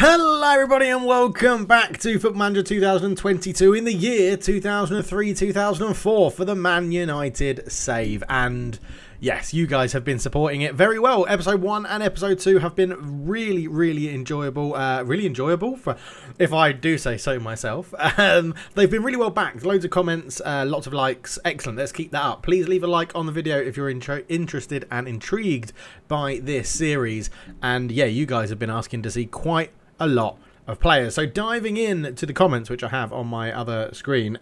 Hello everybody and welcome back to Football Manager 2022 in the year 2003-2004 for the Man United save. And yes, you guys have been supporting it very well. Episode 1 and Episode 2 have been really enjoyable. If I do say so myself. They've been really well backed. Loads of comments, lots of likes. Excellent, let's keep that up. Please leave a like on the video if you're interested and intrigued by this series. And yeah, you guys have been asking to see quite a lot of players. So diving in to the comments, which I have on my other screen.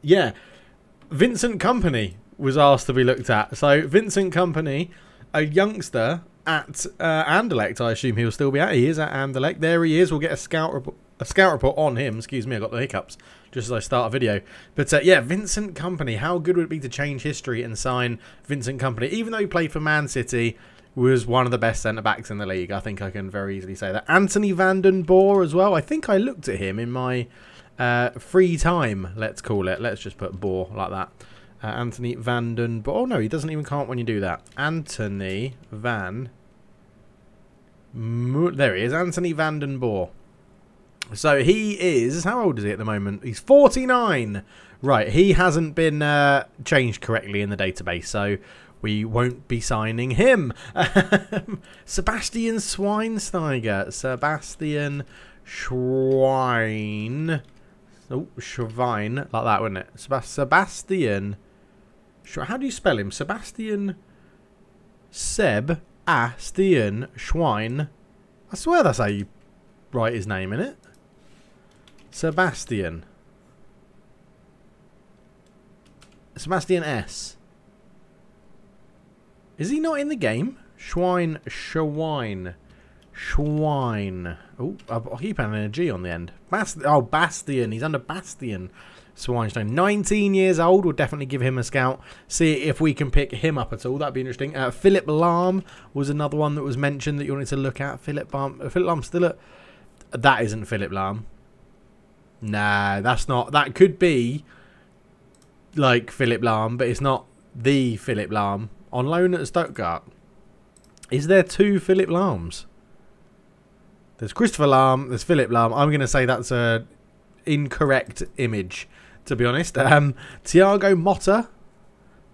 Yeah, Vincent Kompany was asked to be looked at. So Vincent Kompany, a youngster at Anderlecht, I assume he'll still be at. He is at Anderlecht. There he is. We'll get a scout report on him. Excuse me, I got the hiccups just as I start a video. But yeah, Vincent Kompany. How good would it be to change history and sign Vincent Kompany? Even though he played for Man City, was one of the best centre-backs in the league. I think I can very easily say that. Anthony van den Boer as well. I think I looked at him in my free time, let's call it. Let's just put Boer like that. Anthony van den Boer. Oh, no, he doesn't even count when you do that. Anthony van... There he is. Anthony van den Boer. So he is... How old is he at the moment? He's 49. Right, he hasn't been changed correctly in the database, so we won't be signing him. Sebastian Schweinsteiger. Sebastian Schwein... Oh, Schwein. Like that, wouldn't it? Sebastian... How do you spell him? Sebastian... Sebastian Schwein. I swear that's how you write his name, innit? Sebastian. Sebastian S. Is he not in the game? Schwein. Schwein. Schwein. Oh, I keep having a G on the end. Bastion. He's under Bastion Schweinsteiger. 19 years old. We'll definitely give him a scout. See if we can pick him up at all. That'd be interesting. Philip Lahm was another one that was mentioned that you wanted to look at. Philip Lahm still at... That isn't Philip Lahm. Nah, that's not... That could be like Philip Lahm, but it's not the Philip Lahm. On loan at Stuttgart. Is there two Philip Lahms? There's Christopher Lahm, there's Philip Lahm. I'm going to say that's an incorrect image, to be honest. Thiago Motta.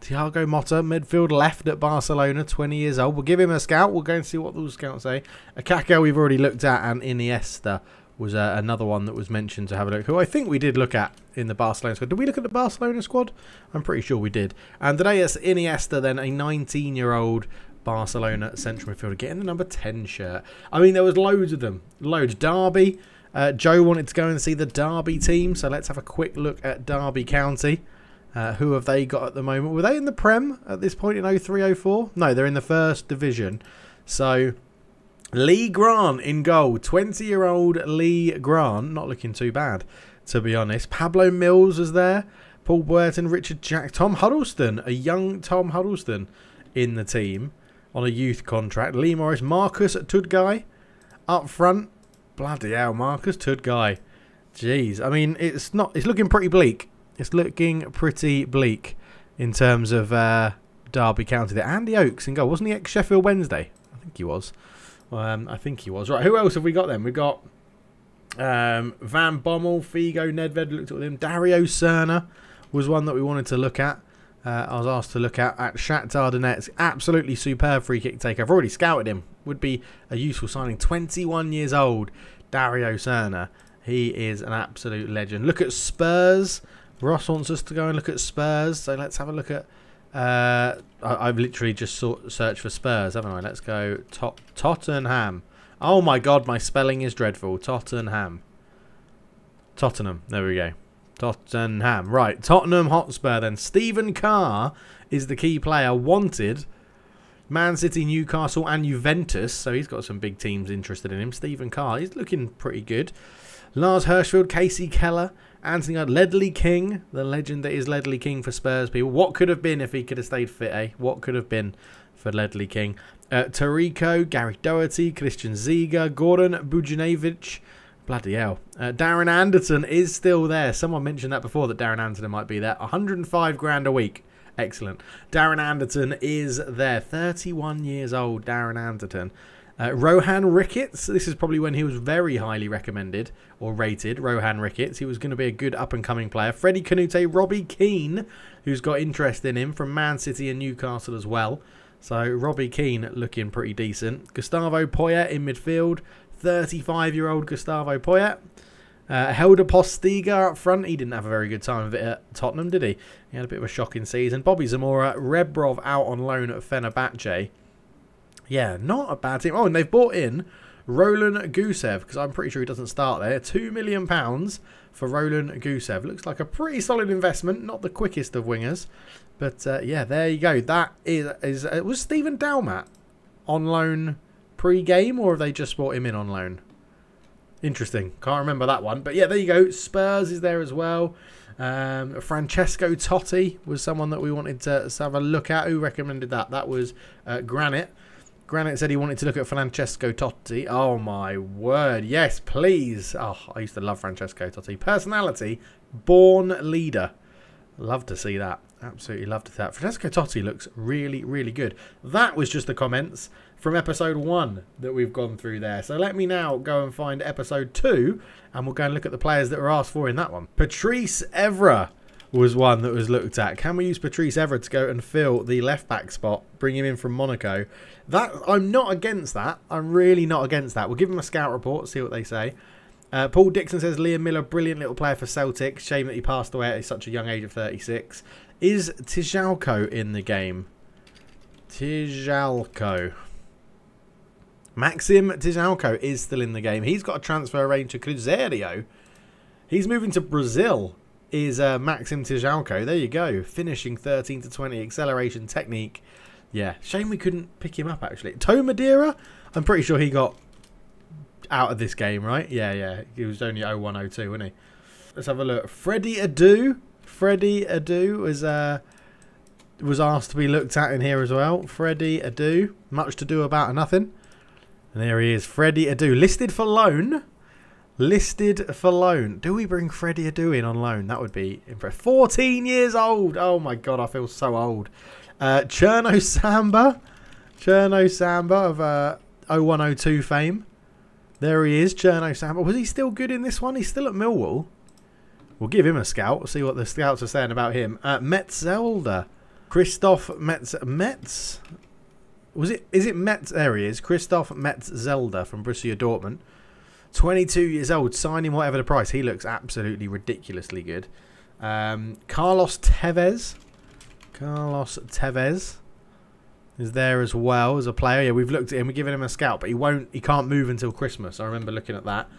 Thiago Motta, midfield left at Barcelona, 20 years old. We'll give him a scout. We'll go and see what those scouts say. Akaka we've already looked at, and Iniesta was another one that was mentioned to have a look. Who I think we did look at in the Barcelona squad. Did we look at the Barcelona squad? I'm pretty sure we did. And Andrés Iniesta, then a 19-year-old Barcelona central midfielder, getting the number 10 shirt. I mean, there was loads of them. Loads. Derby. Joe wanted to go and see the Derby team, so let's have a quick look at Derby County. Who have they got at the moment? Were they in the Prem at this point in 03-04? No, they're in the First Division. So, Lee Grant in goal. 20-year-old Lee Grant. Not looking too bad, to be honest. Pablo Mills was there. Paul Burton, Richard Jack. Tom Huddleston. A young Tom Huddleston in the team. On a youth contract. Lee Morris. Marcus Tudguy up front. Bloody hell, Marcus Tudguy. Jeez. I mean, it's not. It's looking pretty bleak. It's looking pretty bleak in terms of Derby County there. Andy Oakes in goal. Wasn't he ex-Sheffield Wednesday? I think he was. I think he was. Right, who else have we got then? We've got Van Bommel, Figo, Nedved. Looked at them. Dario Cerner was one that we wanted to look at. I was asked to look at Shakhtar Donetsk. Absolutely superb free kick taker. I've already scouted him. Would be a useful signing. 21 years old, Dario Cerner. He is an absolute legend. Look at Spurs. Ross wants us to go and look at Spurs. So let's have a look at... I've literally just searched for Spurs, haven't I? Let's go Tottenham. Oh my God, my spelling is dreadful. Tottenham. Tottenham. There we go. Tottenham. Right, Tottenham Hotspur then. Stephen Carr is the key player. Wanted. Man City, Newcastle and Juventus. So he's got some big teams interested in him. Stephen Carr, he's looking pretty good. Lars Hirschfeld, Casey Keller, Anthony Gard, Ledley King. The legend that is Ledley King for Spurs people. What could have been if he could have stayed fit, eh? What could have been for Ledley King? Tarico, Gary Doherty, Christian Ziga, Goran Bujanovic. Bloody hell. Darren Anderton is still there. Someone mentioned that before, that Darren Anderton might be there. 105 grand a week. Excellent. Darren Anderton is there. 31 years old, Darren Anderton. Rohan Ricketts. This is probably when he was very highly recommended or rated. Rohan Ricketts. He was going to be a good up-and-coming player. Freddie Canute, Robbie Keane, who's got interest in him from Man City and Newcastle as well. So Robbie Keane looking pretty decent. Gustavo Poyet in midfield. 35-year-old Gustavo Poyet. Helder Postiga up front. He didn't have a very good time of it at Tottenham, did he? He had a bit of a shocking season. Bobby Zamora, Rebrov out on loan at Fenerbahce. Yeah, not a bad team. Oh, and they've bought in Roland Gusev, because I'm pretty sure he doesn't start there. £2 million for Roland Gusev. Looks like a pretty solid investment. Not the quickest of wingers. But, yeah, there you go. That is it. Was Stephen Dalmat on loan pre-game, or have they just brought him in on loan? Interesting. Can't remember that one. But, yeah, there you go. Spurs is there as well. Francesco Totti was someone that we wanted to have a look at. Who recommended that? That was Granite. Granite said he wanted to look at Francesco Totti. Oh, my word. Yes, please. Oh, I used to love Francesco Totti. Personality, born leader. Love to see that. Absolutely loved that. Francesco Totti looks really, really good. That was just the comments from episode 1 that we've gone through there. So let me now go and find episode 2, and we'll go and look at the players that were asked for in that one. Patrice Evra was one that was looked at. Can we use Patrice Evra to go and fill the left-back spot, bring him in from Monaco? That I'm not against that. I'm really not against that. We'll give him a scout report, see what they say. Paul Dixon says, Liam Miller, brilliant little player for Celtic. Shame that he passed away at such a young age of 36. Is Tijalco in the game? Tijalco. Maxim Tijalco is still in the game. He's got a transfer range to Cruzeiro. He's moving to Brazil, is Maxim Tijalco. There you go. Finishing 13 to 20. Acceleration, technique. Yeah. Shame we couldn't pick him up, actually. Toe Madeira? I'm pretty sure he got out of this game, right? Yeah, yeah. He was only 0-1, 0-2, wasn't he? Let's have a look. Freddy Adu. Freddy Adu was asked to be looked at in here as well. Freddy Adu. Much to do about nothing. And there he is. Freddy Adu. Listed for loan. Listed for loan. Do we bring Freddy Adu in on loan? That would be impressive. 14 years old. Oh, my God. I feel so old. Cherno Samba. Cherno Samba of 0102 fame. There he is. Cherno Samba. Was he still good in this one? He's still at Millwall. We'll give him a scout. See what the scouts are saying about him. Metzelder. Christoph Metz. Metz? Was it? Is it Metz? There he is. Christoph Metzelder from Borussia Dortmund. 22 years old. Sign him whatever the price. He looks absolutely ridiculously good. Carlos Tevez. Carlos Tevez is there as well as a player. Yeah, we've looked at him. We've given him a scout, but he won't. He can't move until Christmas. I remember looking at that.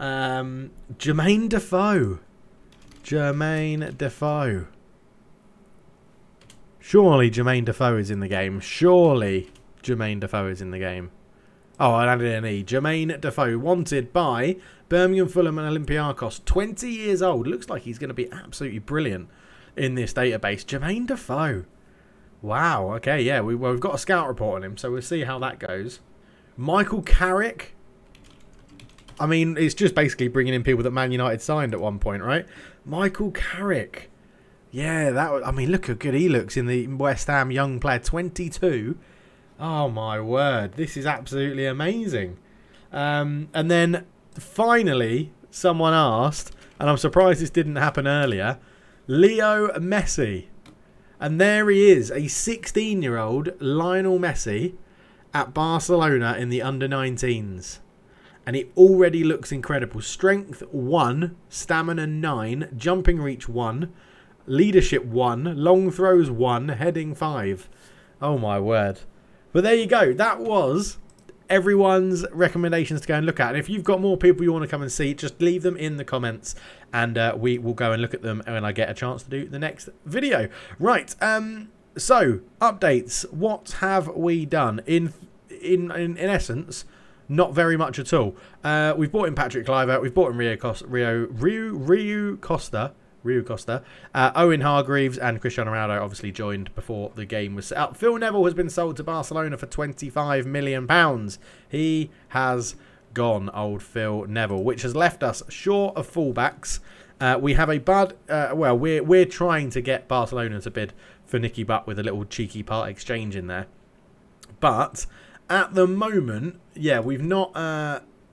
Jermaine Defoe. Jermaine Defoe. Surely Jermaine Defoe is in the game. Surely Jermaine Defoe is in the game. Oh, I added an E. Jermaine Defoe, wanted by Birmingham, Fulham and Olympiacos. 20 years old. Looks like he's going to be absolutely brilliant in this database. Jermaine Defoe. Wow. Okay, yeah. We've got a scout report on him, so we'll see how that goes. Michael Carrick. I mean, it's just basically bringing in people that Man United signed at one point, right? Michael Carrick. Yeah, I mean, look how good he looks in the West Ham young player. 22. Oh, my word. This is absolutely amazing. And then, finally, someone asked, and I'm surprised this didn't happen earlier, Leo Messi. And there he is, a 16-year-old Lionel Messi at Barcelona in the under-19s. And it already looks incredible. Strength, 1. Stamina, 9. Jumping reach, 1. Leadership, 1. Long throws, 1. Heading, 5. Oh, my word. But there you go. That was everyone's recommendations to go and look at. And if you've got more people you want to come and see, just leave them in the comments. And we will go and look at them when I get a chance to do the next video. Right. So, updates. What have we done? In essence, not very much at all. We've bought in Patrick Kluivert. We've bought in Rui Costa. Owen Hargreaves and Cristiano Ronaldo obviously joined before the game was set up. Phil Neville has been sold to Barcelona for £25 million. He has gone, old Phil Neville, which has left us short of fullbacks. We have a bud. Well, we're trying to get Barcelona to bid for Nicky Butt with a little cheeky part exchange in there. But at the moment, yeah, we've not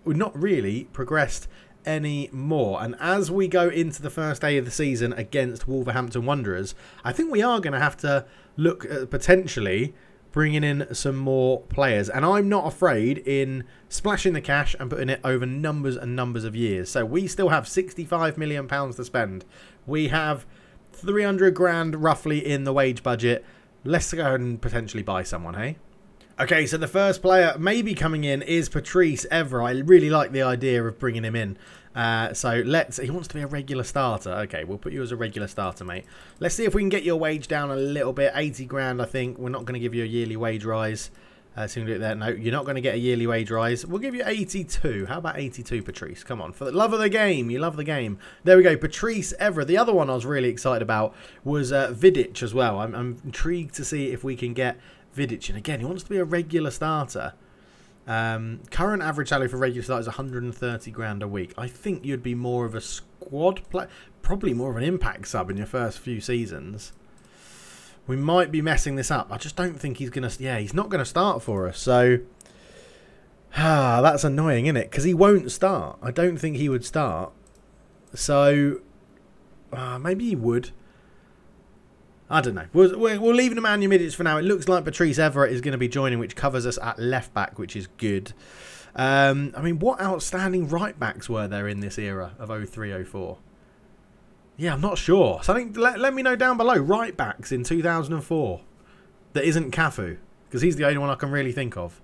really progressed any more. And as we go into the first day of the season against Wolverhampton Wanderers, I think we are going to have to look at potentially bringing in some more players. And I'm not afraid in splashing the cash and putting it over numbers and numbers of years. So we still have £65 million to spend. We have 300 grand roughly in the wage budget. Let's go and potentially buy someone, hey? Okay, so the first player maybe coming in is Patrice Evra. I really like the idea of bringing him in. So let's... He wants to be a regular starter. Okay, we'll put you as a regular starter, mate. Let's see if we can get your wage down a little bit. 80 grand, I think. We're not going to give you a yearly wage rise. So you can do it there. No, you're not going to get a yearly wage rise. We'll give you 82. How about 82, Patrice? Come on. For the love of the game. You love the game. There we go. Patrice Evra. The other one I was really excited about was Vidic as well. I'm intrigued to see if we can get Vidic. And again, he wants to be a regular starter. Current average salary for regular starters is 130 grand a week. I think you'd be more of a squad player, probably more of an impact sub in your first few seasons. We might be messing this up. I just don't think he's going to... Yeah, he's not going to start for us. So, that's annoying, isn't it? Because he won't start. I don't think he would start. So, maybe he would. I don't know. We'll leave Nemanja Vidic for now. It looks like Patrice Evra is going to be joining, which covers us at left back, which is good. I mean, what outstanding right backs were there in this era of 03-04? Yeah, I'm not sure. Something. Let me know down below. Right backs in 2004 that isn't Cafu, because he's the only one I can really think of.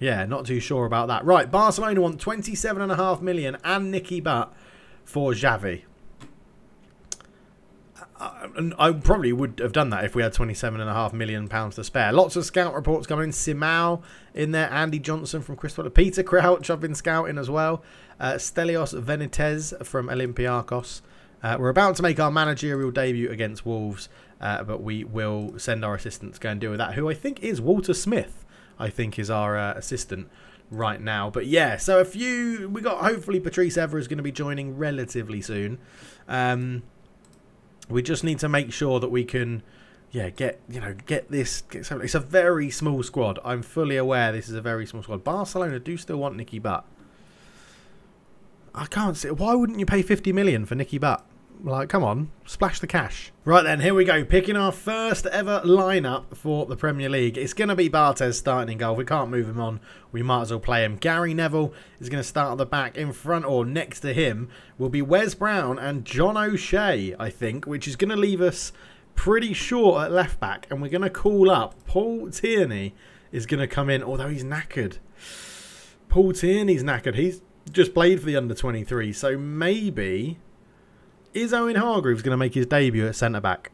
Yeah, not too sure about that. Right, Barcelona want 27.5 million and Nicky Butt for Xavi. I probably would have done that if we had £27.5 million to spare. Lots of scout reports coming in. Simao in there. Andy Johnson from Crystal. Peter Crouch I've been scouting as well. Stelios Benitez from Olympiacos. We're about to make our managerial debut against Wolves, but we will send our assistant to go and deal with that, who I think is Walter Smith, I think is our assistant right now. But yeah, so we got hopefully Patrice Evra is going to be joining relatively soon. We just need to make sure that we can, yeah, get this. It's a very small squad. I'm fully aware this is a very small squad. Barcelona do still want Nicky Butt. I can't see. Why wouldn't you pay 50 million for Nicky Butt? Like, come on, splash the cash. Right then, here we go. Picking our first ever lineup for the Premier League. It's going to be Barthez starting in goal. We can't move him on. We might as well play him. Gary Neville is going to start at the back. In front or next to him will be Wes Brown and John O'Shea, I think, which is going to leave us pretty short at left back. And we're going to call up Paul Tierney is going to come in, although he's knackered. Paul Tierney's knackered. He's just played for the under-23, so maybe... Is Owen Hargreaves going to make his debut at centre-back?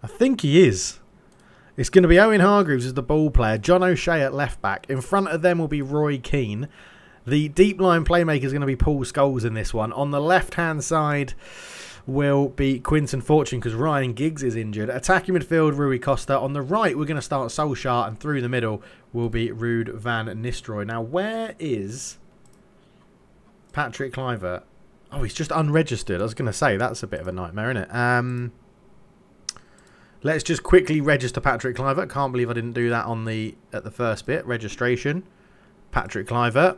I think he is. It's going to be Owen Hargreaves as the ball player. John O'Shea at left-back. In front of them will be Roy Keane. The deep-line playmaker is going to be Paul Scholes in this one. On the left-hand side will be Quinton Fortune because Ryan Giggs is injured. Attacking midfield, Rui Costa. On the right, we're going to start Solskjaer. And through the middle will be Ruud van Nistelrooy. Now, where is Patrick Kluivert? Oh, he's just unregistered. I was going to say, that's a bit of a nightmare, isn't it? Let's just quickly register Patrick Kluivert. Can't believe I didn't do that on the at the first bit. Registration. Patrick Kluivert.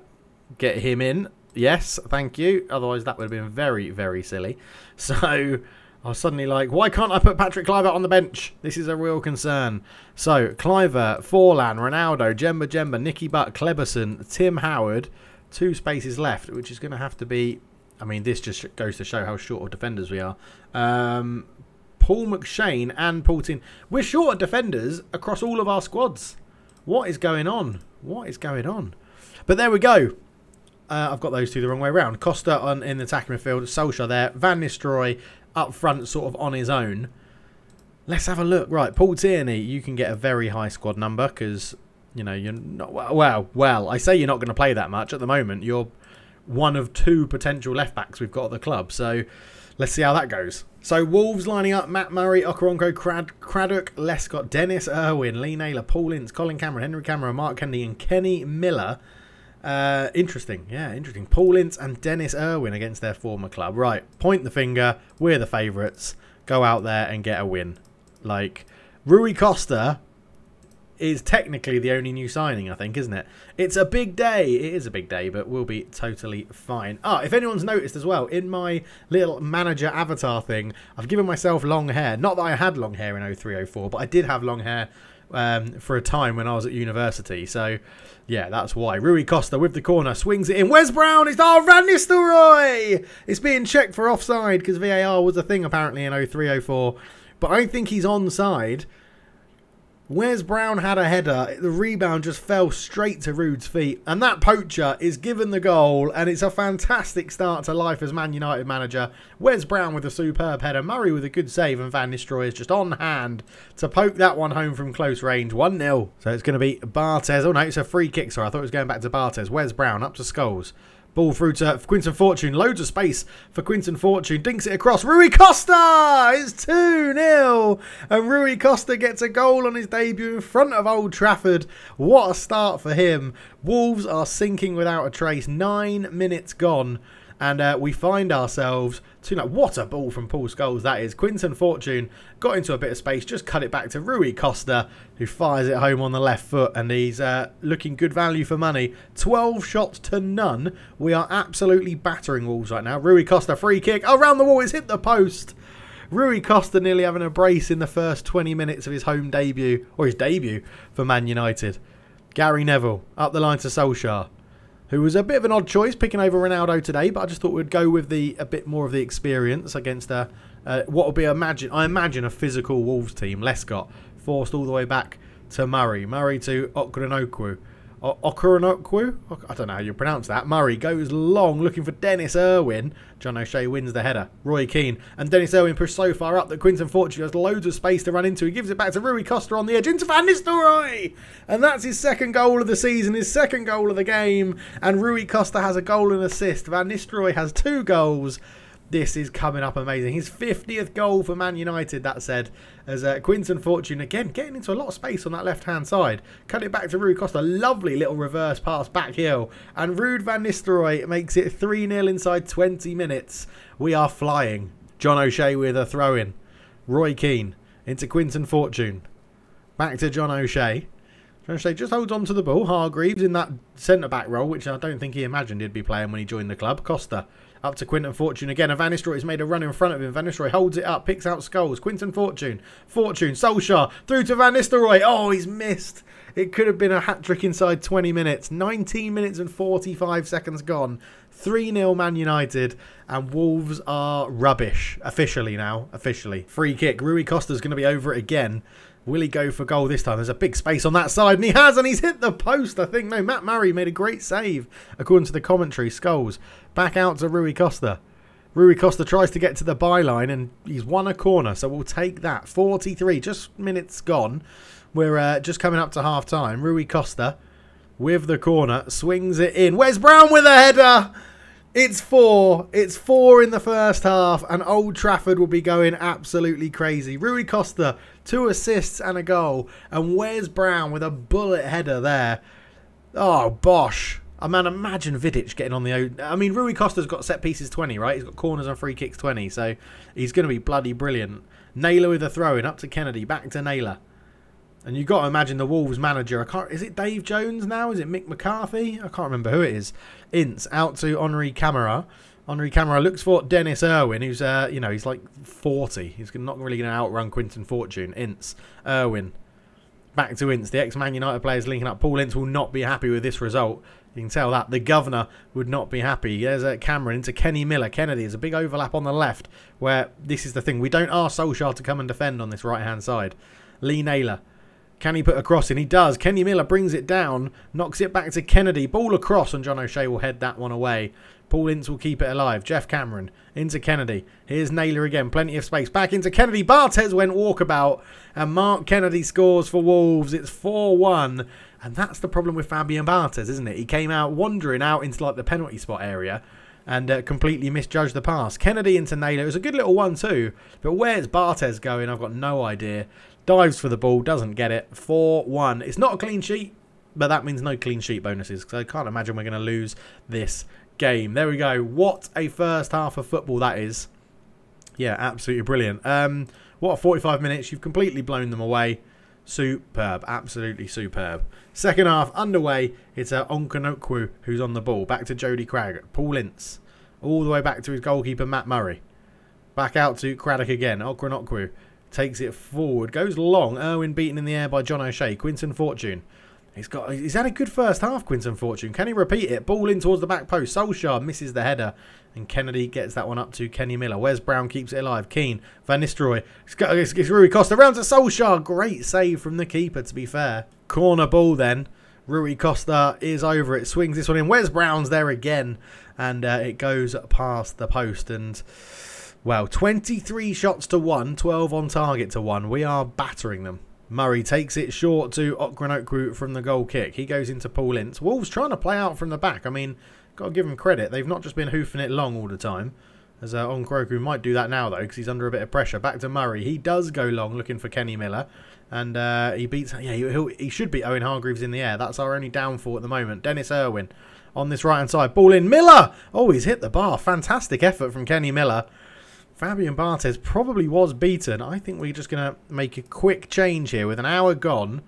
Get him in. Yes, thank you. Otherwise, that would have been very, very silly. So... I was suddenly like, why can't I put Patrick Kluivert on the bench? This is a real concern. So, Kluivert, Forlan, Ronaldo, Jemba, Nicky Butt, Kleberson, Tim Howard. Two spaces left, which is going to have to be... I mean, this just goes to show how short of defenders we are. Paul McShane and Paul Tierney. We're short of defenders across all of our squads. What is going on? What is going on? But there we go. I've got those two the wrong way around. Costa in the attacking midfield. Solskjaer there. Van Nistelrooy up front sort of on his own. Let's have a look. Right, Paul Tierney, you can get a very high squad number because, you know, you're not... Well, I say you're not going to play that much. At the moment, you're... one of two potential left-backs we've got at the club. So let's see how that goes. So Wolves lining up. Matt Murray, Okoronkwo, Craddock, Lescott, Dennis Irwin, Lee Naylor, Paul Ince, Colin Cameron, Henry Cameron, Mark Kennedy and Kenny Miller. Interesting. Yeah, interesting. Paul Ince and Dennis Irwin against their former club. Right, point the finger. We're the favourites. Go out there and get a win. Like, Rui Costa is technically the only new signing, I think, isn't it? It's a big day. It is a big day, but we'll be totally fine. Ah, if anyone's noticed as well, in my little manager avatar thing, I've given myself long hair. Not that I had long hair in 03-04, but I did have long hair for a time when I was at university. So, yeah, that's why. Rui Costa with the corner, swings it in. Wes Brown, it's Van Nistelrooy! It's being checked for offside because VAR was a thing apparently in 03-04. But I think he's onside. Wes Brown had a header. The rebound just fell straight to Ruud's feet. And that poacher is given the goal. And it's a fantastic start to life as Man United manager. Wes Brown with a superb header. Murray with a good save. And Van Nistelrooy is just on hand to poke that one home from close range. 1-0. So it's going to be Barthez. Oh, no, it's a free kick. Sorry, I thought it was going back to Barthez. Wes Brown up to Scholes. Ball through to Quinton Fortune. Loads of space for Quinton Fortune. Dinks it across. Rui Costa! It's 2-0. And Rui Costa gets a goal on his debut in front of Old Trafford. What a start for him. Wolves are sinking without a trace. 9 minutes gone. And we find ourselves... What a ball from Paul Scholes that is. Quinton Fortune got into a bit of space, just cut it back to Rui Costa, who fires it home on the left foot, and he's looking good value for money. 12 shots to none. We are absolutely battering Wolves right now. Rui Costa, free kick. Oh, round the wall. It's hit the post. Rui Costa nearly having a brace in the first 20 minutes of his home debut, or his debut for Man United. Gary Neville up the line to Solskjaer, who was a bit of an odd choice picking over Ronaldo today, but I just thought we'd go with a bit more of the experience against what will be, I imagine, a physical Wolves team. Lescott forced all the way back to Murray. Murray to Okoronokwu. Okoronokwu? I don't know how you pronounce that. Murray goes long looking for Dennis Irwin. John O'Shea wins the header. Roy Keane. And Dennis Irwin pushed so far up that Quinton Fortune has loads of space to run into. He gives it back to Rui Costa on the edge. Into Van Nistelrooy! And that's his second goal of the season. His second goal of the game. And Rui Costa has a goal and assist. Van Nistelrooy has 2 goals. This is coming up amazing. His 50th goal for Man United, that said, as Quinton Fortune, again, getting into a lot of space on that left-hand side. Cut it back to Rui Costa. Lovely little reverse pass back heel. And Ruud van Nistelrooy makes it 3-0 inside 20 minutes. We are flying. John O'Shea with a throw-in. Roy Keane into Quinton Fortune. Back to John O'Shea. John O'Shea just holds on to the ball. Hargreaves in that centre-back role, which I don't think he imagined he'd be playing when he joined the club. Costa. Up to Quinton Fortune again, and Van Nistelrooy's made a run in front of him. Van Nistelrooy holds it up, picks out Scholes. Quinton Fortune, Solskjaer, through to Van Nistelrooy. Oh, he's missed. It could have been a hat-trick inside 20 minutes. 19 minutes and 45 seconds gone. 3-0 Man United, and Wolves are rubbish. Officially now, officially. Free kick. Rui Costa's going to be over it again. Will he go for goal this time? There's a big space on that side, and he has, and he's hit the post, I think. No, Matt Murray made a great save, according to the commentary. Scholes back out to Rui Costa. Rui Costa tries to get to the byline, and he's won a corner, so we'll take that. 43, just minutes gone. We're just coming up to half-time. Rui Costa with the corner, swings it in. Wes Brown with a header! It's 4. It's 4 in the first half, and Old Trafford will be going absolutely crazy. Rui Costa, 2 assists and a goal, and Wes Brown with a bullet header there. Oh, bosh. I mean, imagine Vidic getting on the... I mean, Rui Costa's got set pieces 20, right? He's got corners and free kicks 20, so he's going to be bloody brilliant. Naylor with a throw-in, up to Kennedy, back to Naylor. And you've got to imagine the Wolves manager. Is it Dave Jones now? Is it Mick McCarthy? I can't remember who it is. Ince out to Henri Camara. Henri Camara looks for Dennis Irwin, who's, you know, he's like 40. He's not really going to outrun Quinton Fortune. Ince, Irwin. Back to Ince. The ex-Man United players linking up. Paul Ince will not be happy with this result. You can tell that. The governor would not be happy. There's a Cameron into Kenny Miller. Kennedy is a big overlap on the left, where this is the thing. We don't ask Solskjaer to come and defend on this right-hand side. Lee Naylor. Can he put a cross in? He does. Kenny Miller brings it down, knocks it back to Kennedy. Ball across, and John O'Shea will head that one away. Paul Ince will keep it alive. Jeff Cameron into Kennedy. Here's Naylor again. Plenty of space. Back into Kennedy. Barthez went walkabout, and Mark Kennedy scores for Wolves. It's 4-1, and that's the problem with Fabian Barthez, isn't it? He came out wandering out into like the penalty spot area and completely misjudged the pass. Kennedy into Naylor. It was a good little one too, but where's Barthez going? I've got no idea. Dives for the ball, doesn't get it. 4-1. It's not a clean sheet, but that means no clean sheet bonuses, because I can't imagine we're going to lose this game. There we go. What a first half of football that is. Yeah, absolutely brilliant. What, 45 minutes? You've completely blown them away. Superb. Absolutely superb. Second half underway. It's Onkanokwu who's on the ball. Back to Jody Craddock. Paul Ince. All the way back to his goalkeeper, Matt Murray. Back out to Craddock again. Okranokwu takes it forward. Goes long. Irwin beaten in the air by John O'Shea. Quinton Fortune. He's had a good first half, Quinton Fortune. Can he repeat it? Ball in towards the back post. Solskjaer misses the header. And Kennedy gets that one up to Kenny Miller. Wes Brown keeps it alive. Keane. Van Nistelrooy. It's Rui Costa. Round to Solskjaer. Great save from the keeper, to be fair. Corner ball then. Rui Costa is over it. Swings this one in. Wes Brown's there again. And it goes past the post. And, well, 23 shots to 1. 12 on target to 1. We are battering them. Murray takes it short to Okranokwu from the goal kick. He goes into Paul Ince. Wolves trying to play out from the back. I mean, got to give them credit. They've not just been hoofing it long all the time. As Okranokwu might do that now, though, because he's under a bit of pressure. Back to Murray. He does go long looking for Kenny Miller. And he beats... Yeah, he should beat Owen Hargreaves in the air. That's our only downfall at the moment. Dennis Irwin on this right-hand side. Ball in. Miller! Oh, he's hit the bar. Fantastic effort from Kenny Miller. Fabian Barthez probably was beaten. I think we're just going to make a quick change here. With an hour gone,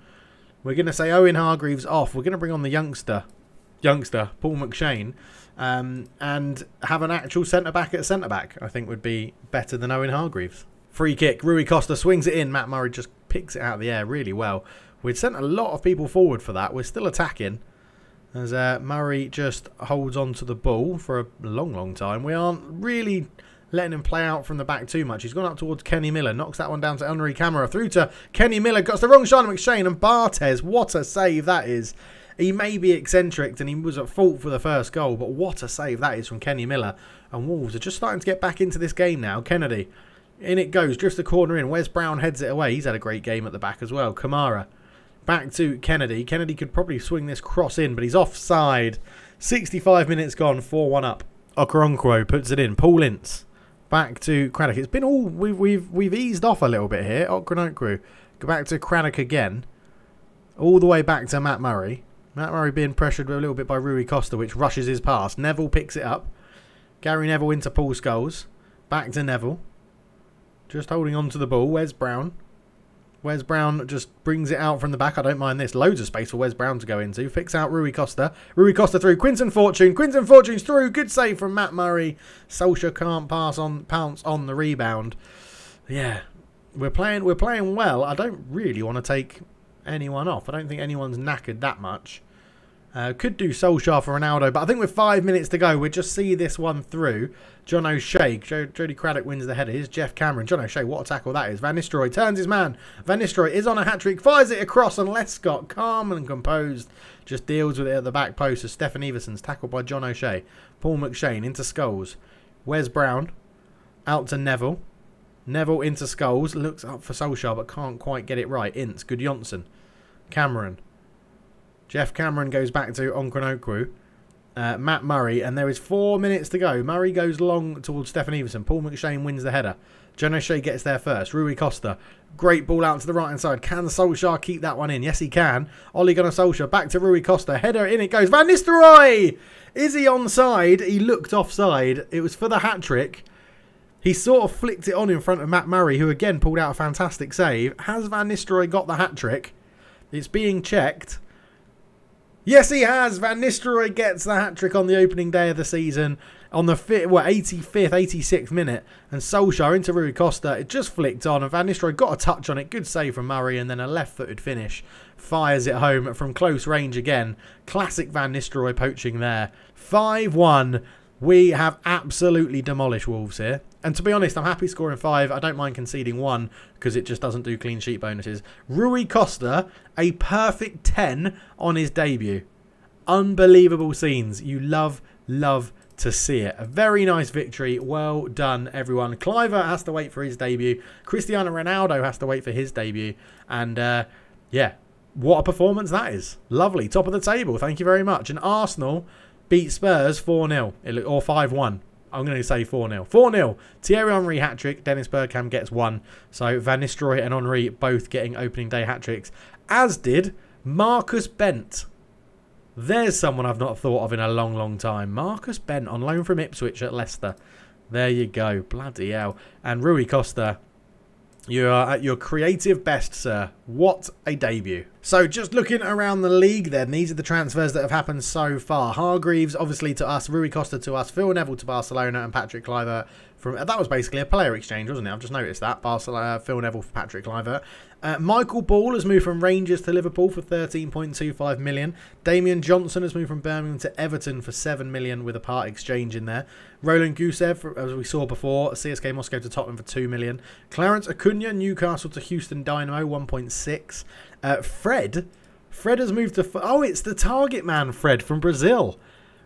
we're going to say Owen Hargreaves off. We're going to bring on the youngster, Paul McShane, and have an actual centre-back at centre-back. I think would be better than Owen Hargreaves. Free kick. Rui Costa swings it in. Matt Murray just picks it out of the air really well. We'd sent a lot of people forward for that. We're still attacking. As Murray just holds on to the ball for a long, long time. We aren't really... letting him play out from the back too much. He's gone up towards Kenny Miller. Knocks that one down to Henry Camara. Through to Kenny Miller. Got the wrong shot on McShane. And Barthez, what a save that is. He may be eccentric and he was at fault for the first goal. But what a save that is from Kenny Miller. And Wolves are just starting to get back into this game now. Kennedy, in it goes. Drifts the corner in. Wes Brown heads it away. He's had a great game at the back as well. Kamara, back to Kennedy. Kennedy could probably swing this cross in. But he's offside. 65 minutes gone. 4-1 up. Okoronkwo puts it in. Paul Ince. Back to Craddock. It's been all we've eased off a little bit here. Okranokwu. Go back to Craddock again. All the way back to Matt Murray. Matt Murray being pressured a little bit by Rui Costa, which rushes his pass. Neville picks it up. Gary Neville into Paul Scholes. Back to Neville. Just holding on to the ball. Wes Brown. Wes Brown just brings it out from the back. I don't mind this. Loads of space for Wes Brown to go into. Picks out Rui Costa. Rui Costa through. Quinton Fortune. Quinton Fortune's through. Good save from Matt Murray. Solskjaer can't pounce on the rebound. Yeah, we're playing well. I don't really want to take anyone off. I don't think anyone's knackered that much. Could do Solskjaer for Ronaldo, but I think with 5 minutes to go, we'll just see this one through. John O'Shea, Jody Craddock wins the header. Here's Jeff Cameron. John O'Shea, what a tackle that is. Van Nistelrooy turns his man. Van Nistelrooy is on a hat-trick, fires it across, and Lescott, calm and composed, just deals with it at the back post as Stefan Everson's tackled by John O'Shea. Paul McShane into Scholes. Wes Brown out to Neville. Neville into Scholes. Looks up for Solskjaer, but can't quite get it right. Ince, good Johnson. Cameron. Jeff Cameron goes back to Okranokwu, Matt Murray, and there is 4 minutes to go. Murray goes long towards Stefan Everson. Paul McShane wins the header. John O'Shea gets there first. Rui Costa, great ball out to the right-hand side. Can Solskjaer keep that one in? Yes, he can. Ole Gunnar Solskjaer back to Rui Costa. Header in it goes. Van Nistelrooy! Is he onside? He looked offside. It was for the hat-trick. He sort of flicked it on in front of Matt Murray, who again pulled out a fantastic save. Has Van Nistelrooy got the hat-trick? It's being checked. Yes, he has. Van Nistelrooy gets the hat-trick on the opening day of the season on the 86th minute. And Solskjaer into Rui Costa. It just flicked on and Van Nistelrooy got a touch on it. Good save from Murray and then a left-footed finish. Fires it home from close range again. Classic Van Nistelrooy poaching there. 5-1. We have absolutely demolished Wolves here. And to be honest, I'm happy scoring 5. I don't mind conceding 1 because it just doesn't do clean sheet bonuses. Rui Costa, a perfect 10 on his debut. Unbelievable scenes. You love to see it. A very nice victory. Well done, everyone. Kluivert has to wait for his debut. Cristiano Ronaldo has to wait for his debut. And, yeah, what a performance that is. Lovely. Top of the table. Thank you very much. And Arsenal beat Spurs 4-0 or 5-1. I'm going to say 4-0. 4-0. Thierry Henry hat-trick. Dennis Bergkamp gets one. So Van Nistelrooy and Henry both getting opening day hat-tricks. As did Marcus Bent. There's someone I've not thought of in a long, long time. Marcus Bent on loan from Ipswich at Leicester. There you go. Bloody hell. And Rui Costa You are at your creative best, sir. What a debut. So just looking around the league then, these are the transfers that have happened so far. Hargreaves, obviously, to us. Rui Costa to us. Phil Neville to Barcelona. And Patrick Kluivert from... That was basically a player exchange, wasn't it? I've just noticed that. Barcelona, Phil Neville for Patrick Kluivert. Michael Ball has moved from Rangers to Liverpool for £13.25 million. Damian Johnson has moved from Birmingham to Everton for £7 million with a part exchange in there. Roland Gusev, as we saw before, CSK Moscow to Tottenham for £2 million. Clarence Acuna, Newcastle to Houston Dynamo, 1.6. Fred has moved to... Oh, it's the target man, Fred, from Brazil.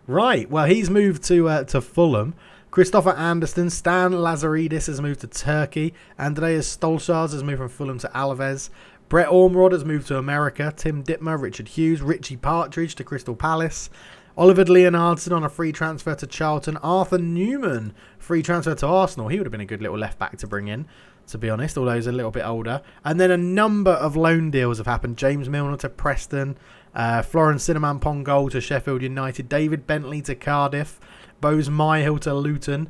Right, well, he's moved to Fulham. Christopher Anderson, Stan Lazaridis has moved to Turkey. Andreas Stolshaas has moved from Fulham to Alaves. Brett Ormerod has moved to America. Tim Dittmer, Richard Hughes, Richie Partridge to Crystal Palace. Oliver Leonardson on a free transfer to Charlton. Arthur Newman, free transfer to Arsenal. He would have been a good little left-back to bring in, to be honest, although he's a little bit older. And then a number of loan deals have happened. James Milner to Preston. Florence Cinnaman-Pongol to Sheffield United. David Bentley to Cardiff. Bose Myhill to Luton.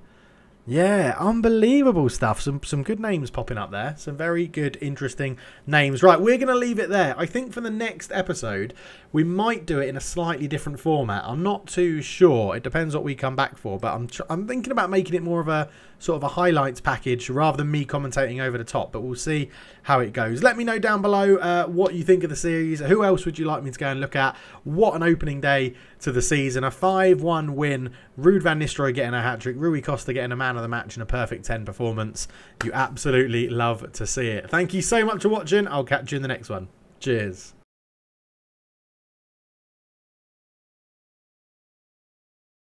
Yeah, unbelievable stuff. Some good names popping up there. Some very good, interesting names. Right, we're going to leave it there. I think for the next episode, we might do it in a slightly different format. I'm not too sure. It depends what we come back for. But I'm thinking about making it more of a sort of a highlights package rather than me commentating over the top. But we'll see how it goes. Let me know down below what you think of the series. Who else would you like me to go and look at? What an opening day to the season. A 5-1 win. Ruud van Nistelrooy getting a hat-trick. Rui Costa getting a man of the match and a perfect 10 performance. You absolutely love to see it. Thank you so much for watching. I'll catch you in the next one. Cheers.